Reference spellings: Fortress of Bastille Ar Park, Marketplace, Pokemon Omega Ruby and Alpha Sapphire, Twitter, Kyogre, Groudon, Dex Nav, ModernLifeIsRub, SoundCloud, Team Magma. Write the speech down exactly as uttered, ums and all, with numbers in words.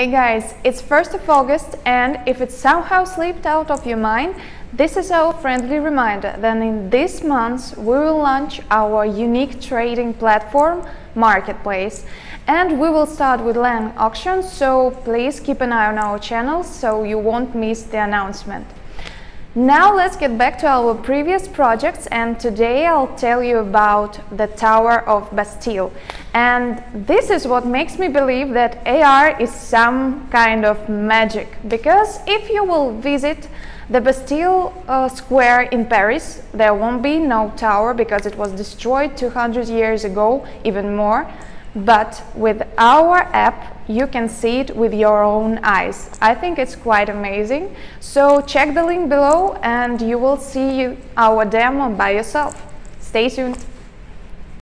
Hey guys, it's first of August, and if it somehow slipped out of your mind, this is our friendly reminder that in this month we will launch our unique trading platform Marketplace, and we will start with land auctions, so please keep an eye on our channel so you won't miss the announcement. Now let's get back to our previous projects, and today I'll tell you about the Tower of Bastille. And this is what makes me believe that A R is some kind of magic, because if you will visit the Bastille uh, Square in Paris, there won't be no tower because it was destroyed two hundred years ago, even more. But with our app you can see it with your own eyes. I think it's quite amazing, so check the link below and you will see our demo by yourself. Stay tuned!